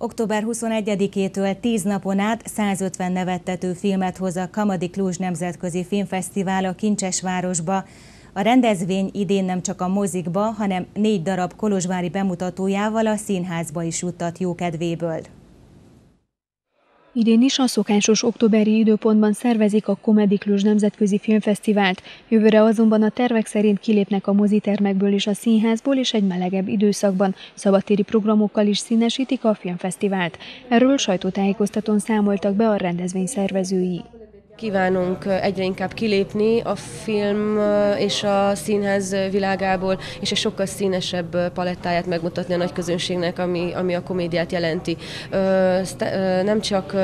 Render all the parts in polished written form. Október 21-től 10 napon át 150 nevettető filmet hoz a Comedy Cluj Nemzetközi Filmfesztivál a Kincsesvárosba. A rendezvény idén nem csak a mozikba, hanem 4 darab kolozsvári bemutatójával a színházba is juttat jókedvéből. Idén is a szokásos októberi időpontban szervezik a Comedy Cluj Nemzetközi Filmfesztivált, jövőre azonban a tervek szerint kilépnek a mozitermekből és a színházból, és egy melegebb időszakban szabadtéri programokkal is színesítik a filmfesztivált. Erről sajtótájékoztatón számoltak be a rendezvény szervezői. Kívánunk egyre inkább kilépni a film és a színház világából, és egy sokkal színesebb palettáját megmutatni a nagy közönségnek, ami a komédiát jelenti. Nem csak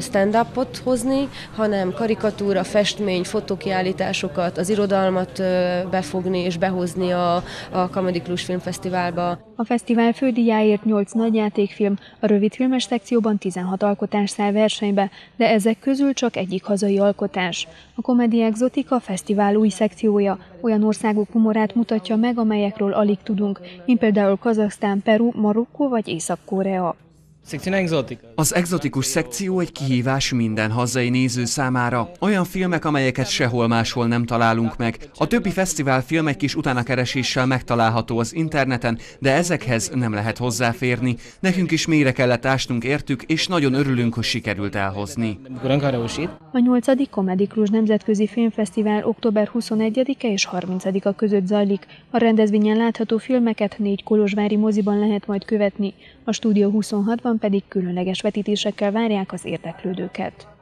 stand-upot hozni, hanem karikatúra, festmény, fotókiállításokat, az irodalmat befogni és behozni a Comedy Cluj Filmfesztiválba. A fesztivál fődíjáért 8 nagyjátékfilm, a rövidfilmes szekcióban 16 alkotás száll versenybe, de ezek közül csak egyik hazai alkotás. A Comedy Exotica fesztivál új szekciója olyan országok humorát mutatja meg, amelyekről alig tudunk, mint például Kazahsztán, Peru, Marokkó vagy Észak-Korea. Az exotikus szekció egy kihívás minden hazai néző számára. Olyan filmek, amelyeket sehol máshol nem találunk meg. A többi fesztivál film egy kis utánakereséssel megtalálható az interneten, de ezekhez nem lehet hozzáférni. Nekünk is mélyre kellett ásnunk értük, és nagyon örülünk, hogy sikerült elhozni. A 8. Comedy Cluj Nemzetközi Filmfesztivál október 21-e és 30-a között zajlik. A rendezvényen látható filmeket 4 kolozsvári moziban lehet majd követni. A Stúdió 26-ban pedig különleges vetítésekkel várják az érdeklődőket.